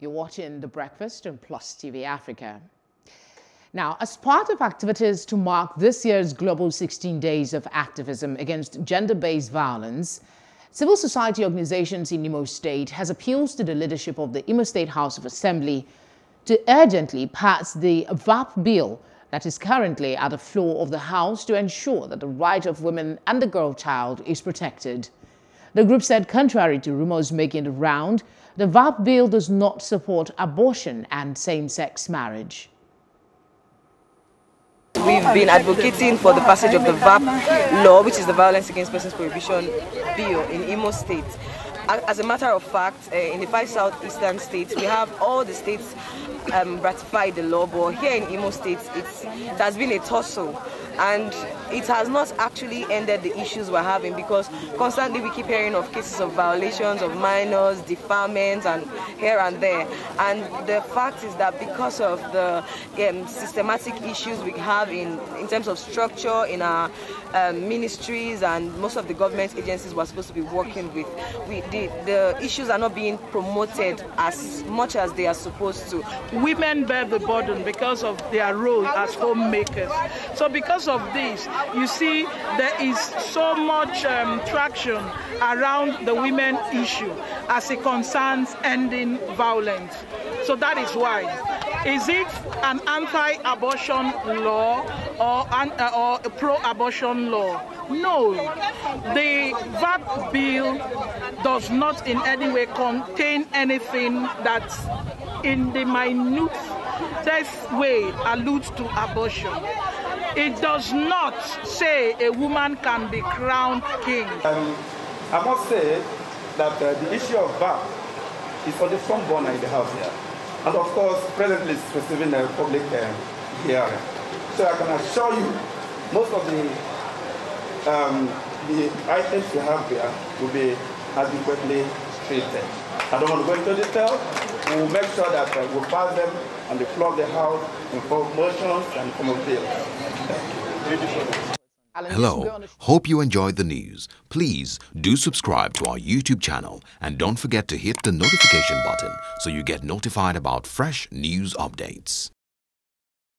You're watching The Breakfast on Plus TV Africa. Now, as part of activities to mark this year's global 16 days of activism against gender-based violence, civil society organizations in Imo State has appealed to the leadership of the Imo State House of Assembly to urgently pass the VAPP bill that is currently at the floor of the House to ensure that the right of women and the girl child is protected. The group said, contrary to rumors making the round, the VAPP bill does not support abortion and same-sex marriage. We've been advocating for the passage of the VAPP law, which is the Violence Against Persons Prohibition Bill in Imo State. As a matter of fact, in the 5 southeastern states, we have all the states ratified the law, but here in Imo State, it has been a tussle, and it has not actually ended the issues we're having, because constantly we keep hearing of cases of violations of minors, defilements, and here and there. And the fact is that because of the systematic issues we have in terms of structure in our ministries and most of the government agencies we're supposed to be working with, the issues are not being promoted as much as they are supposed to. Women bear the burden because of their role as homemakers. So because of this, you see there is so much traction around the women issue as it concerns ending violence. So that is why. Is it an anti-abortion law or a pro-abortion law? No. The VAPP bill does not in any way contain anything that in the minutest way alludes to abortion. It does not say a woman can be crowned king. I must say that the issue of VAPP is on the front burner in the house here. And of course, presently it's receiving a public hearing. So I can assure you, most of the items you have here will be adequately treated. I don't want to go into detail. We will make sure that we pass them on the floor of the House in both motions and form of bills. Hello, hope you enjoyed the news. Please do subscribe to our YouTube channel and don't forget to hit the notification button so you get notified about fresh news updates.